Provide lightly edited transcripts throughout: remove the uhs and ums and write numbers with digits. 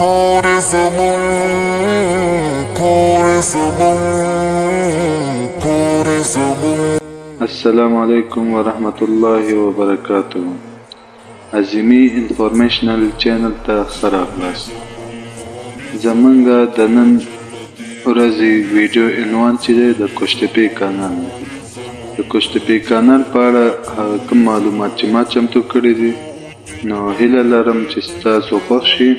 السلام عليكم ورحمة الله وبركاته. عظیمی انفورمیشنل چینل ته ښه راغلاست. زمونږ د نن ورځې ویډیو عنوان چې دی د قوش تپې کانال دی. د قوش تپې کانال په اړه کوم معلومات چې ما چمتو کړي دي، نو هیله لرم چې ستاسو خوښ شي.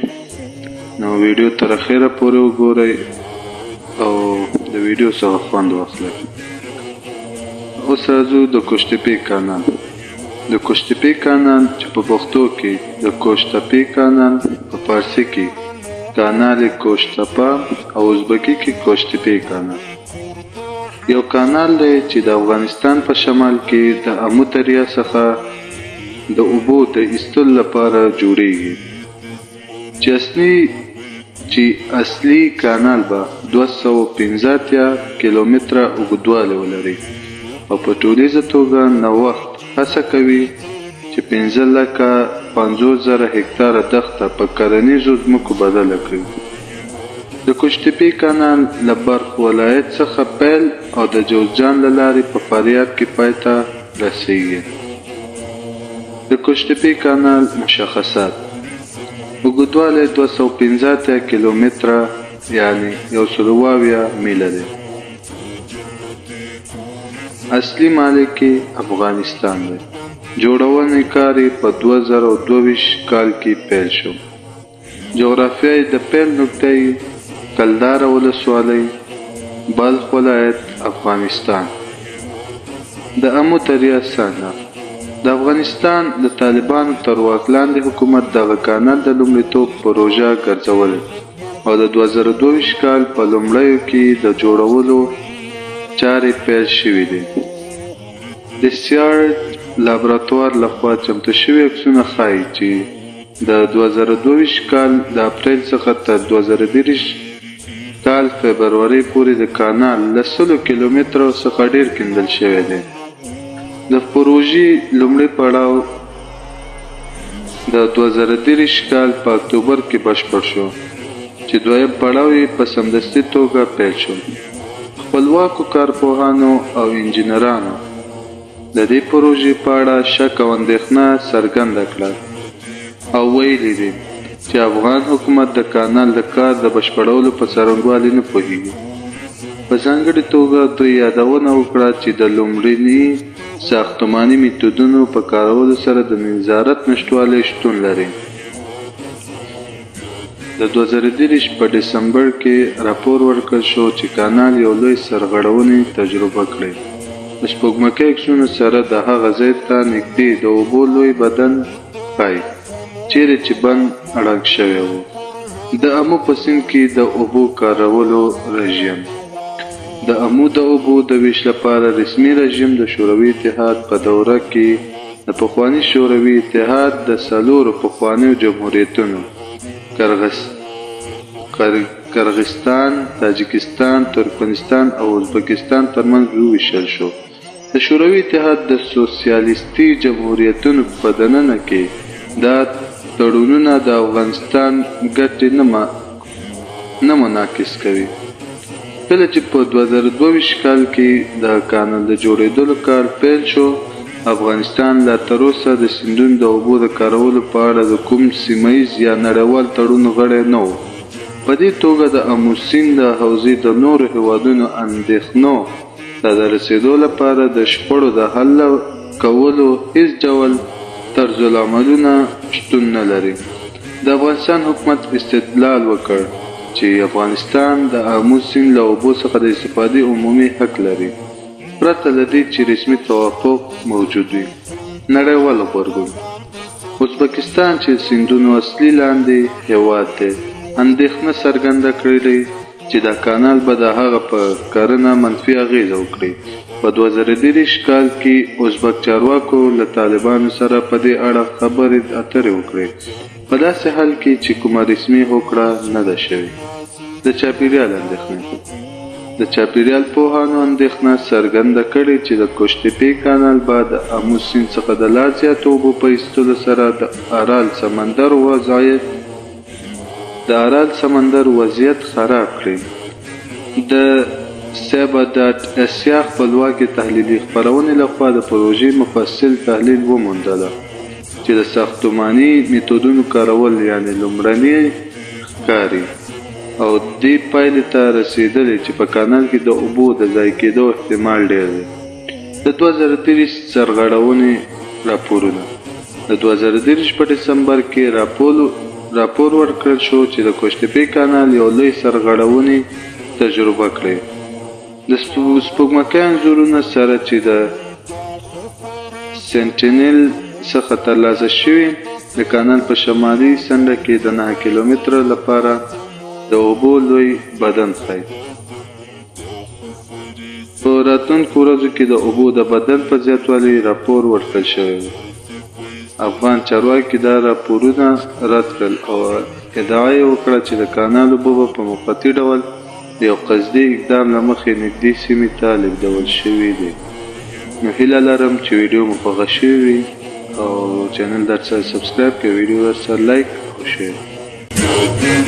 نو ویډیو تر اخره پورې وګورئ او د ویډیو څخه خوند واخلئ. اوس راځو د قوش تپې کانال. د قوش تپې کانال چې په پښتو کې د قوش تپې کانال، په فارسی کې کانال قوش تپه او ازبکي کې قوش تپې کانال، یو کانال دی چې د افغانستان په شمال کې د امو دریا څخه د اوبو د ایستلو لپاره جوړیږي، چې اصلي کانال به 215 کیلومتره اوږدوالی ولري او په ټولیزه توګه نوښت هڅه کوي چې 5,50,000 هکتاره دښته په کرنیزو ځمکو بدله کړي. د قوش تپې کانال له بلخ ولایت څخه پیل او د جوزجان له لارې په فاریاب کې پای ته رسیږي. د قوش تپې کانال مشخصات: اوږدوالی 215 کیلومتره یعنې 120 میله دی. اصلي مالک افغانستان دی. جوړونې کار یې په 2022 کال کې پیل شو. جغرافیه د پیل نقطه یې کلدار ولسوالۍ، بلخ ولایت، افغانستان. د امو دریا څنډه: د افغانستان د طالبانو تر واک لاندې حکومت دغه کانال د لومړیتوب پروژه ګرځولې او د 2022 کال په لومړیو کې د جوړولو چارې پیل شوې دي. د سیارټ لابراتوار لخوا چمتو شوي عکسونه ښایي چې د 2022 کال د اپریل څخه تر 2023 کال فبرورۍ پورې د کانال له 100 کیلومترو څخه ډېر کیندل شوی دی. د پروژې لومړی پړاو د 2023 کال په اکتوبر کې بشپړ شو، چې دویم پړاو یې په سمدستي توګه پیل شو. خپلواکو کارپوهانو او انجینرانو د دې پروژې په اړه شک او اندېښنه څرګنده کړه او ویلي دي چې افغان حکومت د کانال د کار د بشپړولو په څرنګوالي نه پوهیږي. په ځانګړې توګه دوی یادونه وکړه چې د لومړني ساختماني میتودونو په کارولو سره د نظارت نشتوالی شتون لري. د 2023 په ډسمبر کې راپور ورکړ شو چې کانال یو لوی سرغړونې تجربه کړې. د سپوږمکۍ عکسونو سره د هغه ځای ته نږدې د اوبو لوی بدن ښایي چیرې چې بند اړنګ شوی و. د امو په سیند کې د اوبو کارولو رژیم: د امو د اوبو د ویش لپاره رسمي رژیم د شوروي اتحاد په دوره کې د پخواني شوروي اتحاد د 4 پخوانیو جمهوریتونو قرغستان، تاجکستان، ترکمنستان او ازبکستان ترمنځ وویشل شو. د شوروي اتحاد د سوسیالیستي جمهوریتونو په دننه کې دا تړونونه د افغانستان ګټې نه منعکس کوي. کله چې په 2022 کال کې د کانال د جوړېدلو کار پیل شو، افغانستان لا تر اوسه د سیندونو د اوبو د کارولو په اړه د کوم سیمه ییز یا نړیوال تړون غړی نه و. په دې توګه د امو سیند د حوزې د نورو هیوادونو اندېښنو ته د رسېدو لپاره د شخړو د حل کولو هیڅ ډول طرزالعملونه شتون نه لري. د افغانستان حکومت استدلال وکړ چې افغانستان د امو سیند له اوبو څخه د استفادې عمومي حق لري، پرته له دې چې رسمي توافق موجود وي. نړیوال غبرګون: ازبکستان چې سیندونو اصلي لاندې هیواد دی، اندېښنه څرګنده کړې چې دا کانال به د هغه په کرنه منفي اغېزه وکړي. په 2023 کال کې ازبک چارواکو له طالبانو سره په دې اړه خبرې اترې وکړې، په داسې حال کې چې کومه رسمي هوکړه نه ده شوې. د چاپېریال اندېښنه: د چاپېریال پوهانو اندېښنه څرګنده کړې چې د قوش تپې کانال به د امو سیند څخه د لا زیاتو اوبو په ایستلو سره د ارال سمندر وضعیت د ارال سمندر وضعیت خراب کړي. د سیبا.اسیا خپلواکي تحلیلي خپرونې لخوا د پروژې مفصل تحلیل وموندله چې د ساختماني میتودونو کارول یعنې لومړنی کاري او دې پایلې ته رسېدلې چې په کانال کې د اوبو د ضایع کېدو احتمال ډېر دی. د 2013 سرغړونې راپورونه د 2013 په ډسمبر کې راپور ورکړل شو چې د کوش تپې کانال یو لوی سرغړونې تجربه کړې. د سپوږمکۍ انځورونه سره چې د سنټینل څخه ترلاسه شوي د کانال په شمالي څنډه کې د 9 کیلومتره لپاره د اوبو لوی بدن ښایي. په راتلونکو ورځو کې د اوبو د بدن په زیاتوالي راپور ورکړل شوی و. افغان چارواکي دا راپورونه رد کړل او ادعا یې وکړه چې د کانال اوبه به په موقتي ډول د یو قصدي اقدام له مخې نږدې سیمې ته لېږدول شوي دي. نو هیله لرم چې ویډیو مو خوښه شوې وي او چینل درسره سبسکرایب کړئ، ویډیو درسره لایک او شیر